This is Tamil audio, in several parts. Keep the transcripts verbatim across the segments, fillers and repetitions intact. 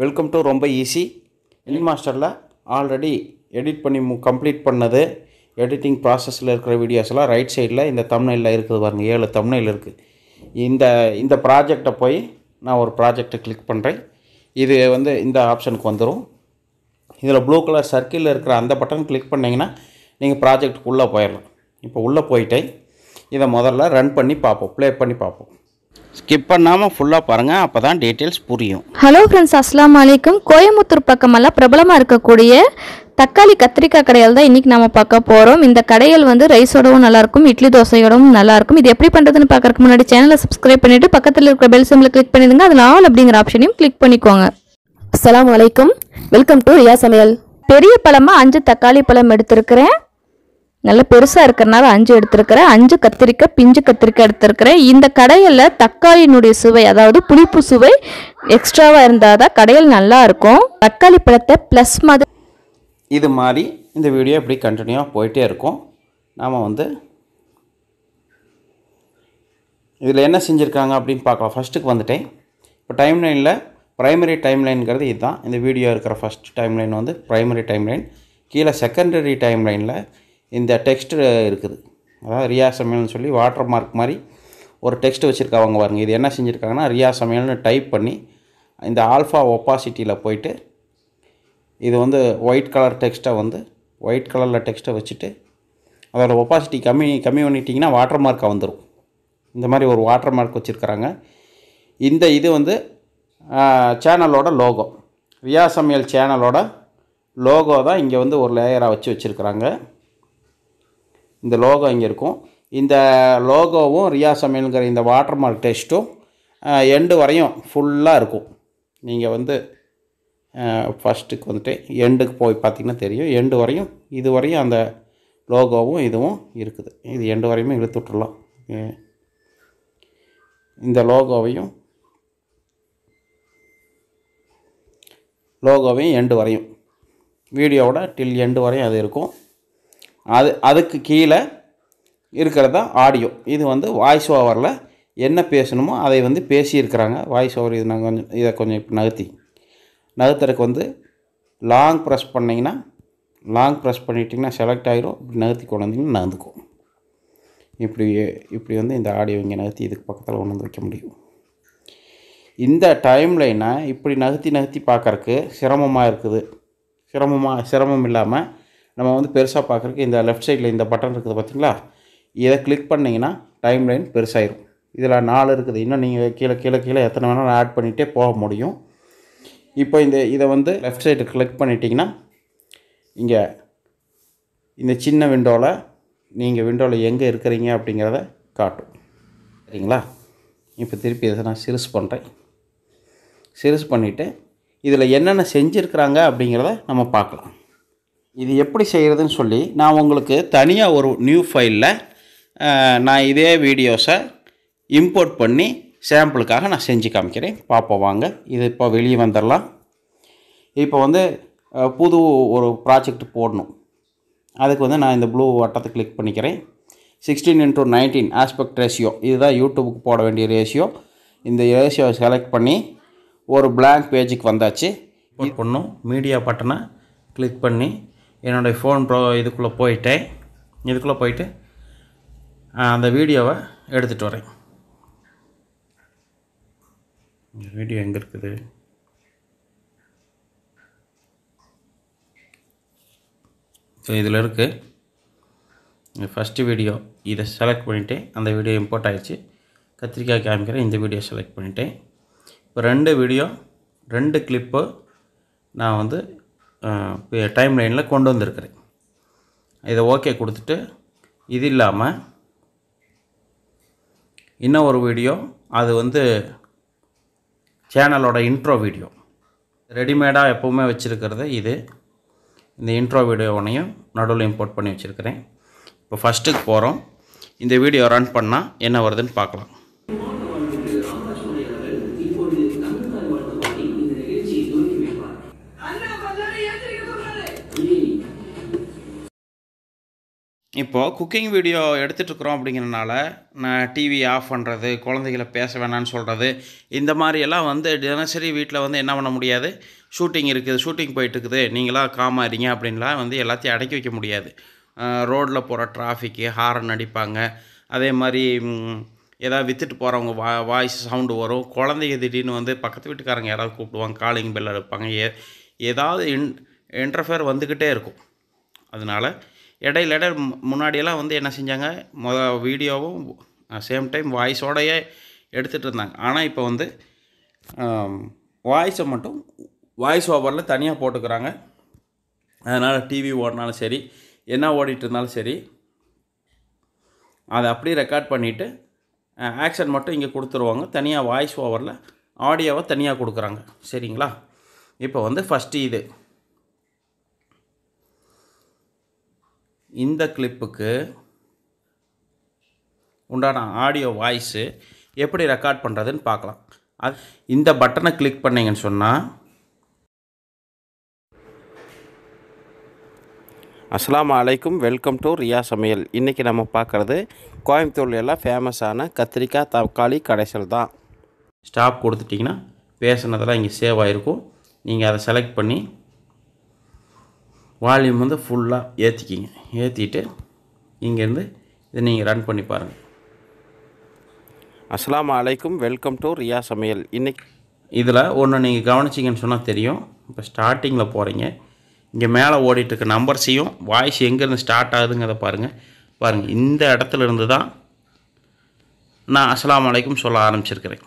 वेलकम टू रोम्बा easy in master already edit पन्नी कंप्लीट पन्नदु editing process videos right side इंदा थंबनेल इरुक्कु सेवन थंबनेल इरुक्कु इंदा इंदा प्रोजेक्ट पोई ना और प्रोजेक्ट क्लिक पन्रेन इदु वंदु इंदा ऑप्शनुक्कु वंदुरुम इदुला ब्लू कलर सर्किल इरुक्कुற अंद बटन क्लिक पन्नींगना नींगा प्रोजेक्ट कुल्ला पोयिरलाम इप्पो उल्ला पोयिट्टु इदा मोदल्ला रन पन्नी पापोम प्ले पन्नी पापोम स्किप பண்ணாம ஃபுல்லா பாருங்க அப்பதான் டீடைல்ஸ் புரியும். ஹலோ फ्रेंड्स अस्सलाम वालेकुम கோயம்புத்தூர் பக்கமல்ல பிரபலமா இருக்க கூடிய தக்காளி கத்திரிக்காய் கடையல தான் இன்னைக்கு நாம பார்க்க போறோம். இந்த கடையல் வந்து ரைஸோடவும் நல்லா இருக்கும், இட்லி தோசையோடவும் நல்லா இருக்கும். இது எப்படி பண்றதுன்னு பார்க்கறதுக்கு முன்னாடி சேனலை சப்ஸ்கிரைப் பண்ணிட்டு பக்கத்துல இருக்கிற பெல் சிம்பலை கிளிக் பண்ணிடுங்க. அதுல ஆல் அப்படிங்கற ஆப்ஷனையும் கிளிக் பண்ணிக்கோங்க. अस्सलाम वालेकुम வெல்கம் டு ரியா சமையல். பெரிய பழமா அஞ்சு தக்காளி பழம் எடுத்துக்கறேன். நல்ல பெருசா இருக்கறனால அஞ்சு எடுத்துக்கறேன். அஞ்சு கத்திரிக்காய் பிஞ்சு கத்திரிக்காய் எடுத்துக்கறேன். இந்த கடையில தக்காளியினுடைய சுவை அதாவது புளிப்பு சுவை எக்ஸ்ட்ராவா இருந்தாதா கடையில் நல்லா இருக்கும். தக்காளி பழத்தை ப்ளஸ் மாதிரி இது மாதிரி இந்த வீடியோ இப்படி கண்டினியூவா போயிட்டே இருக்கும். நாம வந்து இதுல என்ன செஞ்சிருக்காங்க அப்படிን பார்க்கலாம். ஃபர்ஸ்ட்க்கு வந்துட்டேன். இப்போ டைம் லைன்ல பிரைமரி டைம் லைன்ங்கிறது இதுதான். இந்த வீடியோ இருக்கிற ஃபர்ஸ்ட் டைம் லைன் வந்து பிரைமரி டைம் லைன். கீழ செகண்டரி டைம் லைன்ல இந்த டெக்ஸ்ட் இருக்குது. அதாவது ரியா சமையல்னு சொல்லி வாட்டர் மார்க் மாதிரி ஒரு டெக்ஸ்ட் வச்சிருக்காங்க பாருங்க. இது என்ன செஞ்சிருக்காங்கன்னா ரியா சமையல்னு டைப் பண்ணி இந்த ஆல்ஃபா ஒபாசிட்டியில் போயிட்டு இது வந்து ஒயிட் கலர் டெக்ஸ்ட்டை வந்து ஒயிட் கலரில் டெக்ஸ்ட்டை வச்சுட்டு அதோட ஒபாசிட்டி கம்மி கம்மி பண்ணிட்டிங்கன்னா வாட்டர் மார்க்காக வந்துடும். இந்த மாதிரி ஒரு வாட்டர் மார்க் வச்சுருக்கிறாங்க. இந்த இது வந்து சேனலோட லோகோ, ரியா சமையல் சேனலோட லோகோ தான் இங்கே வந்து ஒரு லேயராக வச்சு வச்சுருக்கிறாங்க. இந்த லோகோ இங்கே இருக்கும். இந்த லோகோவும் ரியா சமையல்ங்கிற இந்த வாட்டர் மார்க் டெக்ஸ்ட்டும் எண்டு வரையும் ஃபுல்லாக இருக்கும். நீங்கள் வந்து ஃபஸ்ட்டுக்கு வந்துட்டு எண்டுக்கு போய் பார்த்திங்கன்னா தெரியும். எண்டு வரையும் இது வரையும் அந்த லோகோவும் இதுவும் இருக்குது. இது எண்டு வரையுமே இழுத்து விட்டுடலாம். இந்த லோகோவையும் லோகோவையும் எண்டு வரையும் வீடியோவோட டில் எண்டு வரையும் அது இருக்கும். அது அதுக்கு கீழே இருக்கிறது தான் ஆடியோ. இது வந்து வாய்ஸ் ஓவரில் என்ன பேசணுமோ அதை வந்து பேசியிருக்கிறாங்க. வாய்ஸ் ஓவர் இது நாங்கள் கொஞ்சம் இதை கொஞ்சம் இப்போ நகர்த்தி நகர்த்துறதுக்கு வந்து லாங் ப்ரெஸ் பண்ணிங்கன்னா லாங் ப்ரெஸ் பண்ணிட்டிங்கன்னா செலக்ட் ஆகிரும். இப்படி நகர்த்தி கொண்டு வந்தீங்கன்னா நகர்ந்துக்கும். இப்படி இப்படி வந்து இந்த ஆடியோ இங்கே நகர்த்தி இதுக்கு பக்கத்தில் ஒன்று வந்து வைக்க முடியும். இந்த டைம் லைனை இப்படி நகர்த்தி நகர்த்தி பார்க்குறக்கு சிரமமாக இருக்குது. சிரமமாக சிரமம் இல்லாமல் நம்ம வந்து பெருசாக பார்க்குறக்கு இந்த லெஃப்ட் சைடில் இந்த பட்டன் இருக்குது பார்த்திங்களா, இதை கிளிக் பண்ணிங்கன்னா டைம் லைன் பெருசாகிடும். இதில் நாலு இருக்குது. இன்னும் நீங்கள் கீழே கீழே கீழே எத்தனை வேணாலும் ஆட் பண்ணிகிட்டே போக முடியும். இப்போ இந்த இதை வந்து லெஃப்ட் சைடு கிளிக் பண்ணிட்டிங்கன்னா இங்கே இந்த சின்ன விண்டோவில் நீங்கள் விண்டோவில் எங்கே இருக்கிறீங்க அப்படிங்கிறத காட்டும். சரிங்களா? இப்போ திருப்பி இதை நான் சிறுசு பண்ணுறேன். சிறுசு பண்ணிவிட்டு இதில் என்னென்ன செஞ்சுருக்கிறாங்க அப்படிங்கிறத நம்ம பார்க்கலாம். இது எப்படி செய்கிறதுன்னு சொல்லி நான் உங்களுக்கு தனியாக ஒரு நியூ ஃபைலில் நான் இதே வீடியோஸை இம்போர்ட் பண்ணி சாம்பிளுக்காக நான் செஞ்சு காமிக்கிறேன். பார்ப்போம் வாங்க. இது இப்போ வெளியே வந்துடலாம். இப்போ வந்து புது ஒரு ப்ராஜெக்ட் போடணும். அதுக்கு வந்து நான் இந்த ப்ளூ வட்டத்தை கிளிக் பண்ணிக்கிறேன். Sixteen into nineteen aspect ratio, இதுதான் யூடியூபுக்கு போட வேண்டிய ரேஷியோ. இந்த ரேஷியோவை செலக்ட் பண்ணி ஒரு blank பேஜுக்கு வந்தாச்சு. கிளிக் பண்ணும் மீடியா பட்டனை கிளிக் பண்ணி என்னோடய ஃபோன் ப்ரோ இதுக்குள்ளே போயிட்டேன். இதுக்குள்ளே போயிட்டு அந்த வீடியோவை எடுத்துகிட்டு வரேன். இந்த வீடியோ எங்கே இருக்குது? ஸோ இதில் இருக்குது ஃபஸ்ட்டு வீடியோ. இதை செலக்ட் பண்ணிவிட்டேன். அந்த வீடியோ இம்போர்ட் ஆகிடுச்சு. கத்திரிக்காய் காமிக்கிறேன். இந்த வீடியோ செலக்ட் பண்ணிட்டேன். இப்போ ரெண்டு வீடியோ ரெண்டு கிளிப்பு நான் வந்து டைம் லைனில் கொண்டு வந்திருக்கிறேன். இதை ஓகே கொடுத்துட்டு இது இல்லாமல் இன்னும் ஒரு வீடியோ, அது வந்து சேனலோட இன்ட்ரோ வீடியோ. ரெடிமேடாக எப்போவுமே வச்சுருக்கிறது இது. இந்த இன்ட்ரோ வீடியோவனையும் நடுவில் இம்போர்ட் பண்ணி வச்சுருக்கிறேன். இப்போ ஃபஸ்ட்டுக்கு போகிறோம். இந்த வீடியோ ரன் பண்ணால் என்ன வருதுன்னு பார்க்கலாம். இப்போ குக்கிங் வீடியோ எடுத்துகிட்ருக்குறோம் அப்படிங்கிறனால நான் டிவி ஆஃப் பண்ணுறது, குழந்தைகளை பேச வேணான்னு சொல்கிறது, இந்த மாதிரியெல்லாம் வந்து தினசரி வீட்டில் வந்து என்ன பண்ண முடியாது. ஷூட்டிங் இருக்குது, ஷூட்டிங் போயிட்டுருக்குது, நீங்களாம் காமாறீங்க அப்படின்லாம் வந்து எல்லாத்தையும் அடக்கி வைக்க முடியாது. ரோடில் போகிற டிராஃபிக்கு ஹாரன் அடிப்பாங்க, அதே மாதிரி ஏதாவது விற்றுட்டு போகிறவங்க வா வாய்ஸ் சவுண்டு வரும், குழந்தைங்க திடீர்னு வந்து பக்கத்து வீட்டுக்காரங்க யாராவது கூப்பிடுவாங்க, காலிங் பெல் அடிப்பாங்க, ஏ ஏதாவது இன் இன்டர்ஃபேர் வந்துக்கிட்டே இருக்கும். அதனால் இடையில இட முன்னாடியெல்லாம் வந்து என்ன செஞ்சாங்க, மொத வீடியோவும் சேம் டைம் வாய்ஸோடையே எடுத்துகிட்டு இருந்தாங்க. ஆனால் இப்போ வந்து வாய்ஸை மட்டும் வாய்ஸ் ஓவரில் தனியாக போட்டுக்கிறாங்க. அதனால் டிவி ஓடினாலும் சரி, என்ன ஓடிட்டு இருந்தாலும் சரி, அதை அப்படியே ரெக்கார்ட் பண்ணிவிட்டு ஆக்ஷன் மட்டும் இங்கே கொடுத்துருவாங்க. தனியாக வாய்ஸ் ஓவரில் ஆடியோவை தனியாக கொடுக்குறாங்க. சரிங்களா, இப்போ வந்து ஃபஸ்ட்டு இது இந்த கிளிப்புக்கு உண்டான ஆடியோ வாய்ஸு எப்படி ரெக்கார்ட் பண்ணுறதுன்னு பார்க்கலாம். அது இந்த பட்டனை கிளிக் பண்ணிங்கன்னு சொன்னால், அஸ்ஸலாமு அலைக்கும், வெல்கம் டு ரியா சமையல். இன்றைக்கி நம்ம பார்க்குறது கோயம்புத்தூர்ல எல்லாம் ஃபேமஸான கத்திரிக்காய் தக்காளி கடைசல் தான். ஸ்டாப் கொடுத்துட்டிங்கன்னா பேசுனதெல்லாம் இங்கே சேவ் ஆகிருக்கும். நீங்கள் அதை செலக்ட் பண்ணி வால்யூம் வந்து ஃபுல்லாக ஏற்றிக்கிங்க. ஏற்றிட்டு இங்கேருந்து இதை நீங்கள் ரன் பண்ணி பாருங்கள். அஸ்ஸலாமு அலைக்கும், வெல்கம் டு ரியா சமையல். இன்றைக்கி இதில் ஒன்று நீங்கள் கவனிச்சிங்கன்னு சொன்னால் தெரியும். இப்போ ஸ்டார்டிங்கில் போகிறீங்க, இங்கே மேலே ஓடிட்டுருக்க நம்பர்ஸையும் வாய்ஸ் எங்கேருந்து ஸ்டார்ட் ஆகுதுங்கிறத பாருங்கள். பாருங்கள், இந்த இடத்துல இருந்து தான் நான் அஸ்ஸலாமு அலைக்கும் சொல்ல ஆரம்பிச்சிருக்கிறேன்.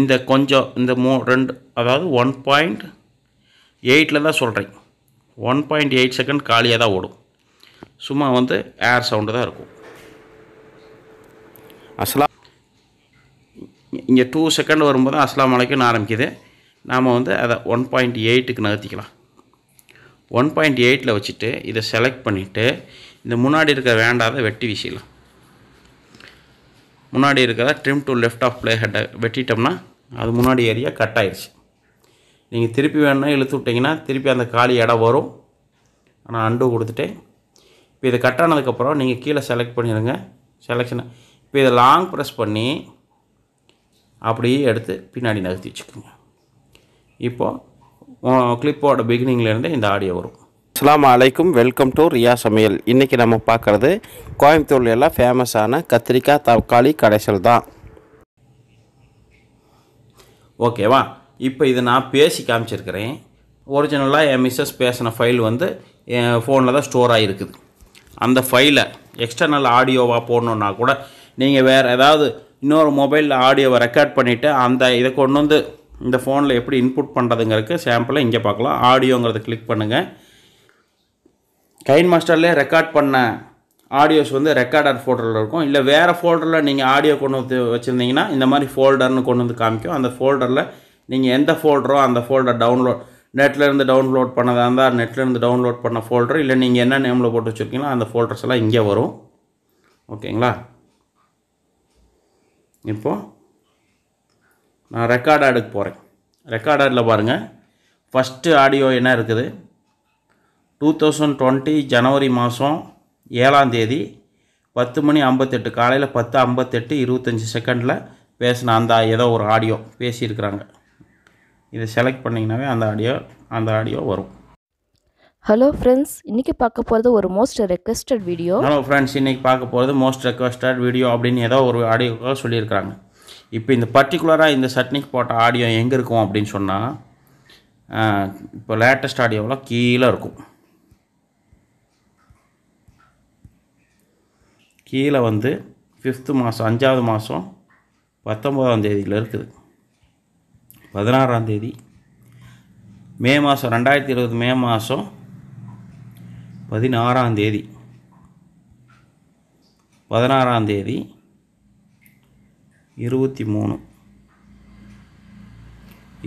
இந்த கொஞ்சம் இந்த மூ ரெண்டு அதாவது ஒன் பாயிண்ட் எயிட்டில் தான் சொல்கிறேன். ஒன் பாயிண்ட் எயிட் செகண்ட் காலியாக தான் ஓடும். சும்மா வந்து ஏர் சவுண்டு தான் இருக்கும். அஸ்லாம் இங்கே டூ செகண்ட் வரும்போது அஸ்ஸலாமு அலைக்கும்னு ஆரம்பிக்குது. நாம் வந்து அதை ஒன் பாயிண்ட் எயிட்டுக்கு நகர்த்திக்கலாம். ஒன் பாயிண்ட் எயிட்டில் வச்சுட்டு இதை செலக்ட் பண்ணிவிட்டு இந்த முன்னாடி இருக்கிற வேண்டாத வெட்டி வீசிடலாம். முன்னாடி இருக்கிறத trim to left of play ஹெட்டை வெட்டிட்டோம்னா அது முன்னாடி ஏரியா கட் ஆயிடுச்சு. நீங்கள் திருப்பி வேணும்னா இழுத்து விட்டிங்கன்னா திருப்பி அந்த காலி இடம் வரும். நான் அண்டு கொடுத்துட்டேன். இப்போ இதை கட் ஆனதுக்கப்புறம் நீங்கள் கீழே செலக்ட் பண்ணிடுங்க. செலெக்ஷனை இப்போ இதை லாங் ப்ரெஸ் பண்ணி அப்படியே எடுத்து பின்னாடி நகர்த்தி வச்சுக்கோங்க. இப்போது கிளிப்போட பிகினிங்லேருந்து இந்த ஆடியோ வரும். அஸ்ஸலாமு அலைக்கும், வெல்கம் டு ரியா சமையல். இன்றைக்கி நம்ம பார்க்குறது கோயம்புத்தூர்ல எல்லாம் ஃபேமஸான கத்திரிக்காய் தக்காளி கடைசல் தான். ஓகேவா, இப்போ இதை நான் பேசி காமிச்சிருக்கிறேன். ஒரிஜினலாக என் மிஸ்ஸஸ் பேசின ஃபைல் வந்து என் ஃபோனில் தான் ஸ்டோர் ஆகிருக்குது. அந்த ஃபைலை எக்ஸ்டர்னல் ஆடியோவாக போடணுன்னா கூட நீங்கள் வேறு ஏதாவது இன்னொரு மொபைலில் ஆடியோவை ரெக்கார்ட் பண்ணிவிட்டு அந்த இதை கொண்டு வந்து இந்த ஃபோனில் எப்படி இன்புட் பண்ணுறதுங்கிறதுக்கு சாம்பிளை இங்கே பார்க்கலாம். ஆடியோங்கிறத கிளிக் பண்ணுங்கள். கைன் மாஸ்டர்லேயே ரெக்கார்ட் பண்ண ஆடியோஸ் வந்து ரெக்கார்டர் ஃபோல்டரில் இருக்கும். இல்லை வேறு ஃபோல்டரில் நீங்கள் ஆடியோ கொண்டு வந்து வச்சுருந்தீங்கன்னா இந்த மாதிரி ஃபோல்டர்னு கொண்டு வந்து காமிக்கும். அந்த ஃபோல்டரில் நீங்கள் எந்த ஃபோல்டரோ அந்த ஃபோல்டர் டவுன்லோட் நெட்லேருந்து டவுன்லோட் பண்ணதாக இருந்தால் நெட்லேருந்து டவுன்லோட் பண்ண ஃபோல்டர், இல்லை நீங்கள் என்ன நேமில் போட்டு வச்சுருக்கீங்களோ அந்த ஃபோல்டர்ஸ் எல்லாம் இங்கே வரும். ஓகேங்களா, இப்போது நான் ரெக்கார்ட் ஆடுக்கு போகிறேன். ரெக்கார்ட் ஆடில் பாருங்கள், ஃபஸ்ட்டு ஆடியோ என்ன இருக்குது, டூ தௌசண்ட் டுவெண்ட்டி ஜனவரி மாதம் ஏழாம் தேதி பத்து மணி ஐம்பத்தெட்டு காலையில் பத்து ஐம்பத்தெட்டு இருபத்தஞ்சி செகண்டில் பேசின அந்த ஏதோ ஒரு ஆடியோ பேசியிருக்கிறாங்க. இதை செலக்ட் பண்ணிங்கனாவே அந்த ஆடியோ அந்த ஆடியோ வரும். ஹலோ ஃப்ரெண்ட்ஸ், இன்றைக்கி பார்க்க போகிறது ஒரு most requested video. Hello friends, இன்றைக்கி பார்க்க போகிறது மோஸ்ட் ரெக்வஸ்டட் வீடியோ அப்படின்னு ஏதோ ஒரு ஆடியோக்காக சொல்லியிருக்கிறாங்க. இப்போ இந்த பர்டிகுலராக இந்த சட்னிக்கு போட்ட ஆடியோ எங்கே இருக்கும் அப்படின்னு சொன்னால், இப்போ லேட்டஸ்ட் ஆடியோவில் கீழே இருக்கும். கீழே வந்து ஃபிஃப்த்து மாதம் அஞ்சாவது மாதம் பத்தொம்போதாம் தேதியில் இருக்குது. பதினாறாம் தேதி மே மாதம் ரெண்டாயிரத்தி இருபது மே மாதம் பதினாறாம் தேதி பதினாறாம் தேதி இருபத்தி மூணு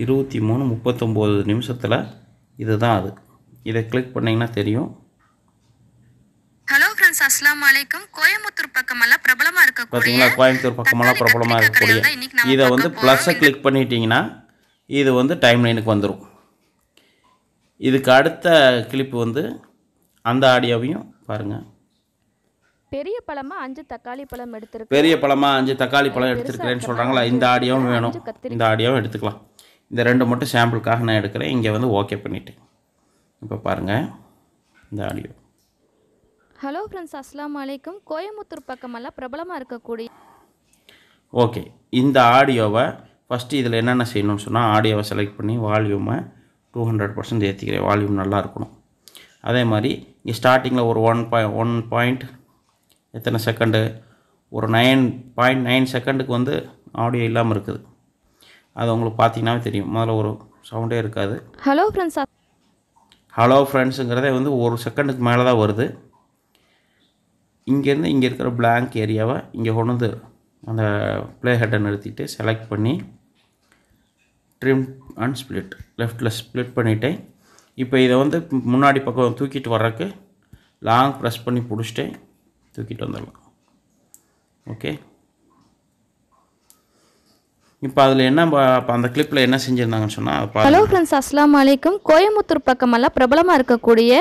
இருபத்தி மூணு முப்பத்தொம்போது நிமிஷத்தில் இது தான் அது. இதை கிளிக் பண்ணிங்கன்னா தெரியும். ஹலோ ஃப்ரெண்ட்ஸ், அஸ்ஸலாமு அலைக்கும். கோயம்புத்தூர் பக்கமெல்லாம் பிரபலமாக இருக்கக்கூடிய பார்த்தீங்களா, கோயம்புத்தூர் பக்கமெல்லாம் பிரபலமாக இருக்கக்கூடிய இதை வந்து ப்ளஸ்ஸை கிளிக் பண்ணிட்டீங்கன்னா இது வந்து டைம் லைனுக்கு வந்துடும். இதுக்கு அடுத்த கிளிப்பு வந்து அந்த ஆடியோவையும் பாருங்கள். பெரிய பழமா அஞ்சு தக்காளி பழம் எடுத்துக்கிறேன். பெரிய பழமா அஞ்சு தக்காளி பழம் எடுத்துக்கிறேன்னு சொல்றாங்களா? இந்த ஆடியோவும் வேணும், இந்த ஆடியோவும் எடுத்துக்கலாம். இந்த ரெண்டு மட்டும் சாம்பிளுக்காக நான் எடுக்கிறேன். இங்கே வந்து ஓகே பண்ணிவிட்டு இப்போ பாருங்கள் இந்த ஆடியோ. ஹலோ ஃப்ரெண்ட்ஸ், அஸ்ஸலாமு அலைக்கும். கோயம்புத்தூர் பக்கமெல்லாம் பிரபலமாக இருக்கக்கூடிய ஓகே இந்த ஆடியோவை ஃபஸ்ட்டு இதில் என்னென்ன செய்யணும்னு சொன்னால் ஆடியோவை செலக்ட் பண்ணி வால்யூமை டூ ஹண்ட்ரட் பர்சன்ட் ஏற்றிக்கிறேன். வால்யூம் நல்லா இருக்கணும். அதே மாதிரி இங்கே ஸ்டார்டிங்கில் ஒரு ஒன் பாய் ஒன் பாயிண்ட் எத்தனை செகண்டு ஒரு நைன் பாயிண்ட் நைன் செகண்டுக்கு வந்து ஆடியோ இல்லாமல் இருக்குது. அது உங்களுக்கு பார்த்தீங்கன்னா தெரியும், முதல்ல ஒரு சவுண்டே இருக்காது. ஹலோ ஃப்ரெண்ட்ஸ், ஹலோ ஃப்ரெண்ட்ஸுங்கிறதே வந்து ஒரு செகண்டுக்கு மேலே தான் வருது. இங்கேருந்து இங்கே இருக்கிற பிளாங்க் ஏரியாவை இங்கே கொண்டு வந்து அந்த ப்ளே ஹெட்டை நிறுத்திட்டு செலக்ட் பண்ணி ட்ரிம் அண்ட் ஸ்ப்ளிட் லெஃப்டில் ஸ்ப்ளிட் பண்ணிவிட்டேன். இப்போ இதை வந்து முன்னாடி பக்கம் தூக்கிட்டு வர்றதுக்கு லாங் ப்ரெஸ் பண்ணி பிடிச்சிட்டு தூக்கிட்டு வந்துடலாம். ஓகே, இப்போ அதில் என்ன அந்த கிளிப்பில் என்ன செஞ்சுருந்தாங்கன்னு சொன்னால், ஹலோ ஃப்ரெண்ட்ஸ் அஸ்ஸலாமு அலைக்கும். கோயம்புத்தூர் பக்கமெல்லாம் பிரபலமாக இருக்கக்கூடிய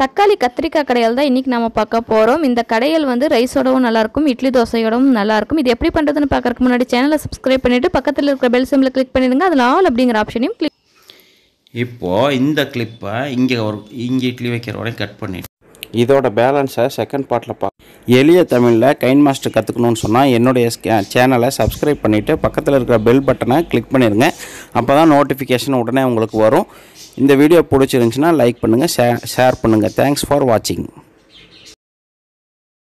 தக்காளி கத்திரிக்காய் கடையில் தான் இன்றைக்கி நம்ம பார்க்க போகிறோம். இந்த கடையில் வந்து ரைஸோடவும் நல்லாயிருக்கும், இட்லி தோசையோடவும் நல்லாயிருக்கும். இது எப்படி பண்ணுறதுன்னு பார்க்குறதுக்கு முன்னாடி சேனலை சப்ஸ்கிரைப் பண்ணிவிட்டு பக்கத்தில் இருக்கிற பெல் சிம்பில் கிளிக் பண்ணிடுங்க. அதில் ஆல் அப்படிங்கிற ஆப்ஷனையும் கிளிக். இப்போது இந்த கிளிப்பை இங்கே ஒரு இங்கே இட்லி வைக்கிற உடனே கட் பண்ணிவிட்டு இதோட பேலன்ஸை செகண்ட் பார்ட்டில் பா. எளிய தமிழில் கைன் மாஸ்டர் கற்றுக்கணும்னு சொன்னால் என்னுடைய சேனலை சப்ஸ்கிரைப் பண்ணிவிட்டு பக்கத்தில் இருக்கிற பெல் பட்டனை கிளிக் பண்ணிடுங்க. அப்போ தான் நோட்டிஃபிகேஷன் உடனே உங்களுக்கு வரும். இந்த வீடியோ பிடிச்சிருந்துச்சின்னா லைக் பண்ணுங்கள், ஷே ஷேர் பண்ணுங்கள். தேங்க்ஸ் ஃபார் வாட்சிங்.